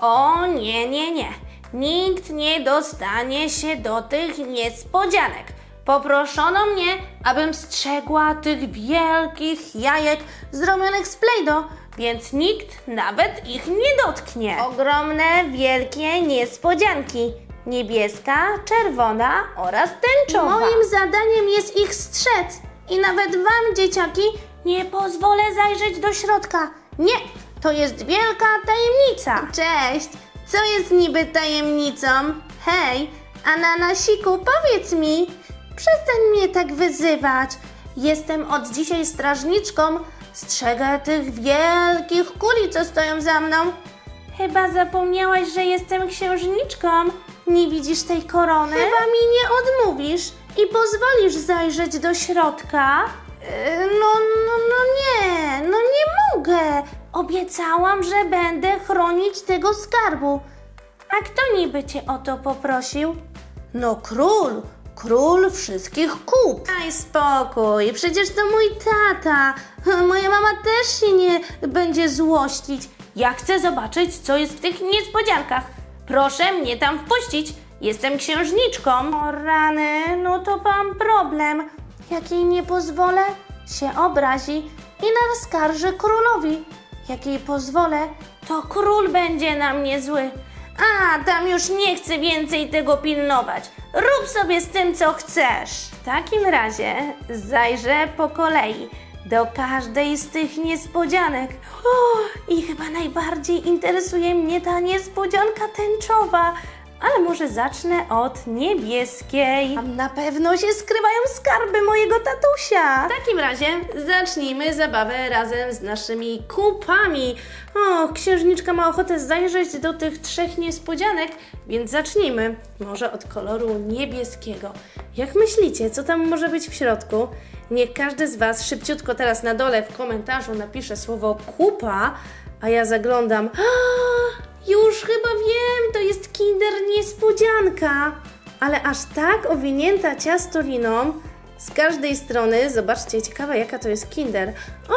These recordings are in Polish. O nie, nie, nie. Nikt nie dostanie się do tych niespodzianek. Poproszono mnie, abym strzegła tych wielkich jajek zrobionych z Play-Doh, więc nikt nawet ich nie dotknie. Ogromne, wielkie niespodzianki. Niebieska, czerwona oraz tęczowa. Moim zadaniem jest ich strzec. I nawet wam, dzieciaki, nie pozwolę zajrzeć do środka. Nie, to jest wielka tajemnica. Cześć, co jest niby tajemnicą? Hej, Ananasiku, powiedz mi, przestań mnie tak wyzywać. Jestem od dzisiaj strażniczką, strzegę tych wielkich kuli, co stoją za mną. Chyba zapomniałaś, że jestem księżniczką. Nie widzisz tej korony? Chyba mi nie odmówisz i pozwolisz zajrzeć do środka? No nie mogę. Obiecałam, że będę chronić tego skarbu. A kto niby cię o to poprosił? No król, król wszystkich kup. Daj spokój, przecież to mój tata. Moja mama też się nie będzie złościć. Ja chcę zobaczyć, co jest w tych niespodziankach. Proszę mnie tam wpuścić. Jestem księżniczką. O rany, no to mam problem. Jak jej nie pozwolę, się obrazi i naskarży królowi. Jak jej pozwolę, to król będzie na mnie zły. A, tam już nie chcę więcej tego pilnować. Rób sobie z tym, co chcesz. W takim razie zajrzę po kolei do każdej z tych niespodzianek. I chyba najbardziej interesuje mnie ta niespodzianka tęczowa. Ale może zacznę od niebieskiej. Tam na pewno się skrywają skarby mojego tatusia. W takim razie zacznijmy zabawę razem z naszymi kupami. O, księżniczka ma ochotę zajrzeć do tych trzech niespodzianek, więc zacznijmy. Może od koloru niebieskiego. Jak myślicie, co tam może być w środku? Niech każdy z was szybciutko teraz na dole w komentarzu napisze słowo kupa, a ja zaglądam. Już chyba wiem, to jest Kinder Niespodzianka, ale aż tak owinięta ciastoliną z każdej strony. Zobaczcie, ciekawa jaka to jest Kinder.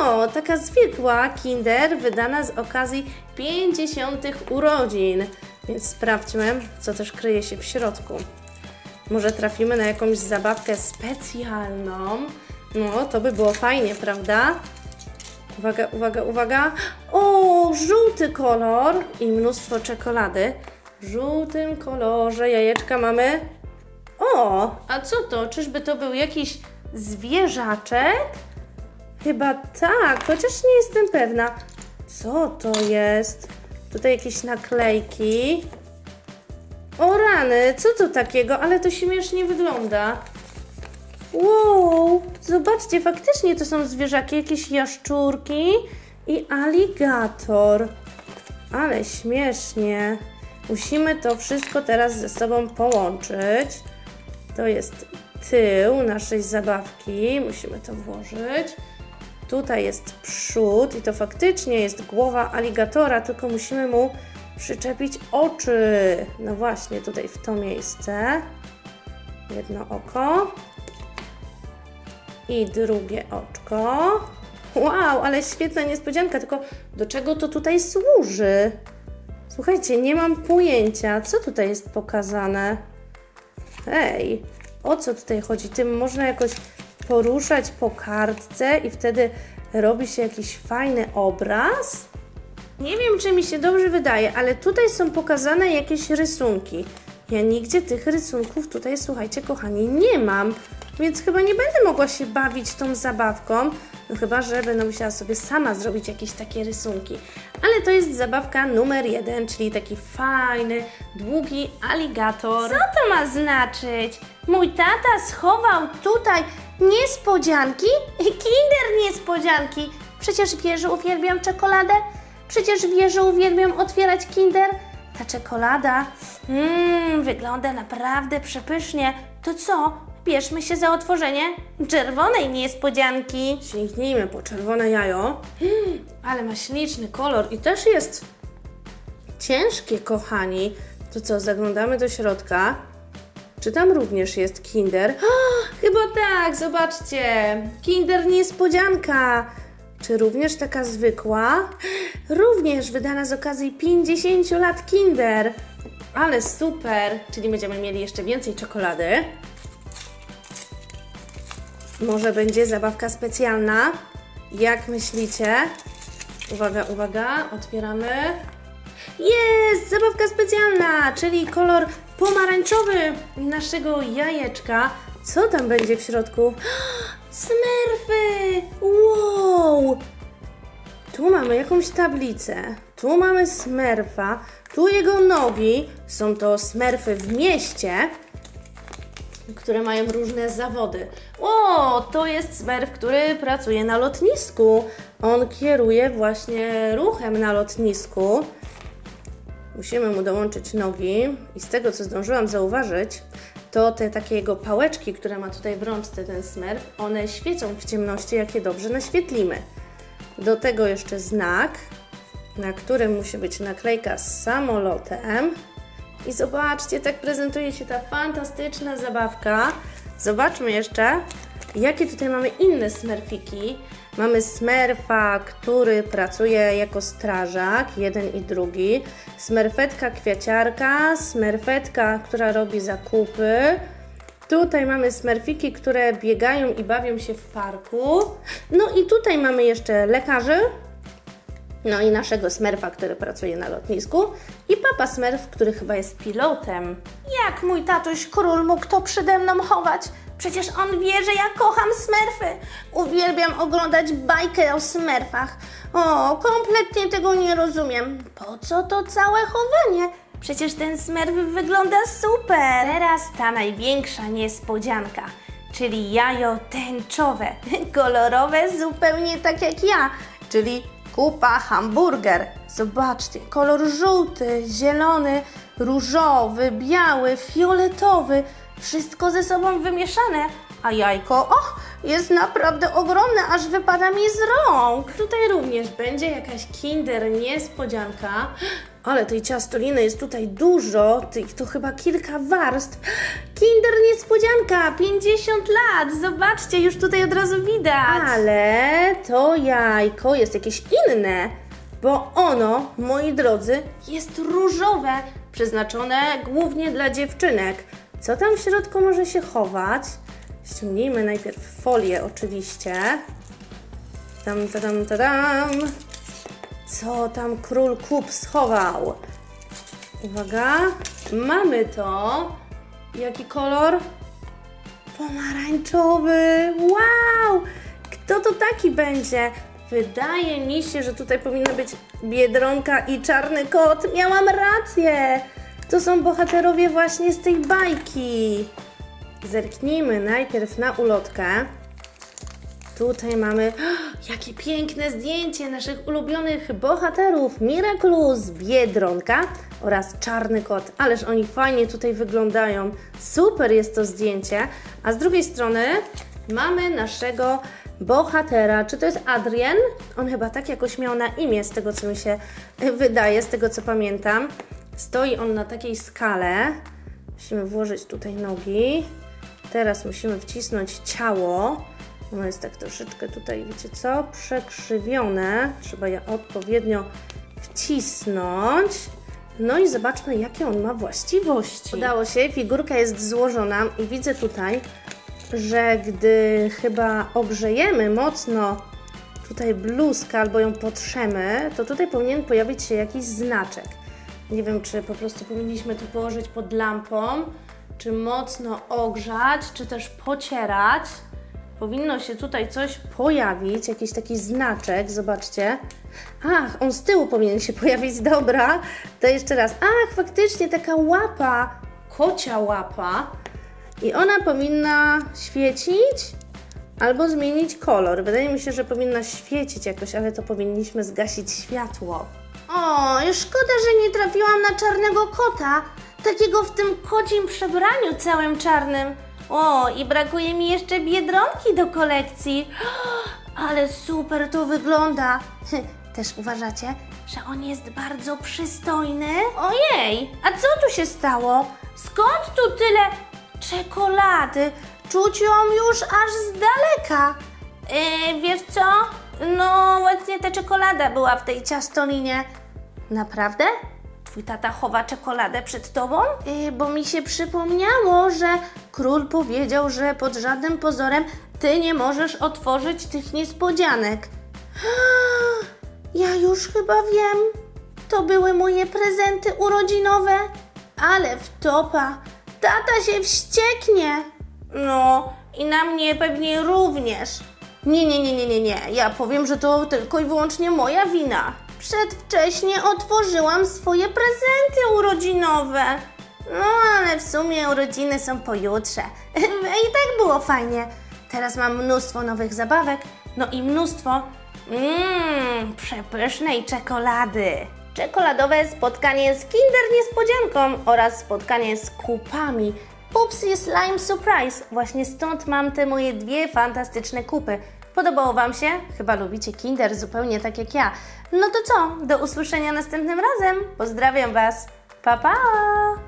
O, taka zwykła Kinder wydana z okazji 50. urodzin. Więc sprawdźmy, co też kryje się w środku. Może trafimy na jakąś zabawkę specjalną. No, to by było fajnie, prawda? Uwaga, uwaga, uwaga. O, żółty kolor i mnóstwo czekolady. W żółtym kolorze jajeczka mamy. O, a co to? Czyżby to był jakiś zwierzaczek? Chyba tak, chociaż nie jestem pewna. Co to jest? Tutaj jakieś naklejki. O rany, co to takiego? Ale to śmiesznie wygląda. Wow, zobaczcie, faktycznie to są zwierzaki, jakieś jaszczurki i aligator. Ale śmiesznie. Musimy to wszystko teraz ze sobą połączyć. To jest tył naszej zabawki, musimy to włożyć. Tutaj jest przód i to faktycznie jest głowa aligatora, tylko musimy mu przyczepić oczy. No właśnie, tutaj w to miejsce. Jedno oko. I drugie oczko. Wow, ale świetna niespodzianka, tylko do czego to tutaj służy? Słuchajcie, nie mam pojęcia, co tutaj jest pokazane. Hej, o co tutaj chodzi? Tym można jakoś poruszać po kartce i wtedy robi się jakiś fajny obraz? Nie wiem, czy mi się dobrze wydaje, ale tutaj są pokazane jakieś rysunki. Ja nigdzie tych rysunków tutaj, słuchajcie, kochani, nie mam. Więc chyba nie będę mogła się bawić tą zabawką, no chyba, że będę musiała sobie sama zrobić jakieś takie rysunki. Ale to jest zabawka numer 1, czyli taki fajny, długi aligator. Co to ma znaczyć? Mój tata schował tutaj niespodzianki i Kinder Niespodzianki. Przecież wie, że uwielbiam czekoladę, przecież wie, że uwielbiam otwierać Kinder. Ta czekolada, wygląda naprawdę przepysznie. To co? Bierzmy się za otworzenie czerwonej niespodzianki. Sięgnijmy po czerwone jajo. Ale ma śliczny kolor i też jest ciężkie, kochani. To co, zaglądamy do środka. Czy tam również jest Kinder? Chyba tak, zobaczcie. Kinder Niespodzianka. Czy również taka zwykła? również wydana z okazji 50 lat Kinder. Ale super, czyli będziemy mieli jeszcze więcej czekolady. Może będzie zabawka specjalna? Jak myślicie? Uwaga, uwaga, otwieramy. Jest! Zabawka specjalna, czyli kolor pomarańczowy naszego jajeczka. Co tam będzie w środku? Smerfy! Wow! Tu mamy jakąś tablicę, tu mamy Smerfa, tu jego nogi, są to Smerfy w mieście, które mają różne zawody. O, to jest Smerf, który pracuje na lotnisku. On kieruje właśnie ruchem na lotnisku. Musimy mu dołączyć nogi i z tego, co zdążyłam zauważyć, to te takie jego pałeczki, które ma tutaj w rączce ten Smerf, one świecą w ciemności, jak je dobrze naświetlimy. Do tego jeszcze znak, na którym musi być naklejka z samolotem. I zobaczcie, tak prezentuje się ta fantastyczna zabawka. Zobaczmy jeszcze, jakie tutaj mamy inne smerfiki. Mamy Smerfa, który pracuje jako strażak, jeden i drugi. Smerfetka kwiaciarka, Smerfetka, która robi zakupy. Tutaj mamy smerfiki, które biegają i bawią się w parku. No i tutaj mamy jeszcze lekarzy. No i naszego Smerfa, który pracuje na lotnisku. I Papa Smerf, który chyba jest pilotem. Jak mój tatuś król mógł to przede mną chować? Przecież on wie, że ja kocham Smerfy. Uwielbiam oglądać bajkę o Smerfach. O, kompletnie tego nie rozumiem. Po co to całe chowanie? Przecież ten Smerf wygląda super! Teraz ta największa niespodzianka, czyli jajo tęczowe, kolorowe zupełnie tak jak ja, czyli kupa hamburger. Zobaczcie, kolor żółty, zielony, różowy, biały, fioletowy, wszystko ze sobą wymieszane, a jajko, och, jest naprawdę ogromne, aż wypada mi z rąk. Tutaj również będzie jakaś Kinder niespodzianka. Ale tej ciastoliny jest tutaj dużo, to chyba kilka warstw. Kinder niespodzianka, 50 lat, zobaczcie, już tutaj od razu widać. Ale to jajko jest jakieś inne, bo ono, moi drodzy, jest różowe, przeznaczone głównie dla dziewczynek. Co tam w środku może się chować? Ściągnijmy najpierw folię oczywiście. Tam, tadam, tadam. Co tam król kup schował? Uwaga, mamy to. Jaki kolor? Pomarańczowy. Wow! Kto to taki będzie? Wydaje mi się, że tutaj powinna być Biedronka i Czarny Kot. Miałam rację. To są bohaterowie właśnie z tej bajki. Zerknijmy najpierw na ulotkę. Tutaj mamy, o, jakie piękne zdjęcie naszych ulubionych bohaterów. Miraculous, Biedronka oraz Czarny Kot. Ależ oni fajnie tutaj wyglądają. Super jest to zdjęcie. A z drugiej strony mamy naszego bohatera. Czy to jest Adrien? On chyba tak jakoś miał na imię, z tego co mi się wydaje, z tego co pamiętam. Stoi on na takiej skale. Musimy włożyć tutaj nogi. Teraz musimy wcisnąć ciało. Ono jest tak troszeczkę tutaj, wiecie co, przekrzywione. Trzeba je odpowiednio wcisnąć. No i zobaczmy, jakie on ma właściwości. Udało się, figurka jest złożona i widzę tutaj, że gdy chyba ogrzejemy mocno tutaj bluzkę albo ją potrzemy, to tutaj powinien pojawić się jakiś znaczek. Nie wiem, czy po prostu powinniśmy to położyć pod lampą, czy mocno ogrzać, czy też pocierać. Powinno się tutaj coś pojawić, jakiś taki znaczek, zobaczcie. Ach, on z tyłu powinien się pojawić, dobra. To jeszcze raz. Ach, faktycznie taka łapa, kocia łapa. I ona powinna świecić albo zmienić kolor. Wydaje mi się, że powinna świecić jakoś, ale to powinniśmy zgasić światło. O, szkoda, że nie trafiłam na Czarnego Kota. Takiego w tym kocim przebraniu całym czarnym. O, i brakuje mi jeszcze Biedronki do kolekcji. Ale super to wygląda. Też uważacie, że on jest bardzo przystojny? Ojej, a co tu się stało? Skąd tu tyle czekolady? Czuć ją już aż z daleka. Wiesz co? No, właśnie ta czekolada była w tej ciastolinie. Naprawdę? Twój tata chowa czekoladę przed tobą? Bo mi się przypomniało, że król powiedział, że pod żadnym pozorem ty nie możesz otworzyć tych niespodzianek. Ja już chyba wiem. To były moje prezenty urodzinowe. Ale wtopa. Tata się wścieknie. No i na mnie pewnie również. Nie. Ja powiem, że to tylko i wyłącznie moja wina. Przedwcześnie otworzyłam swoje prezenty urodzinowe. No ale w sumie urodziny są pojutrze. I tak było fajnie. Teraz mam mnóstwo nowych zabawek. No i mnóstwo przepysznej czekolady. Czekoladowe spotkanie z Kinder Niespodzianką oraz spotkanie z kupami Poopsie Slime Surprise. Właśnie stąd mam te moje dwie fantastyczne kupy. Podobało Wam się? Chyba lubicie Kinder zupełnie tak jak ja. No to co? Do usłyszenia następnym razem. Pozdrawiam Was. Pa, pa!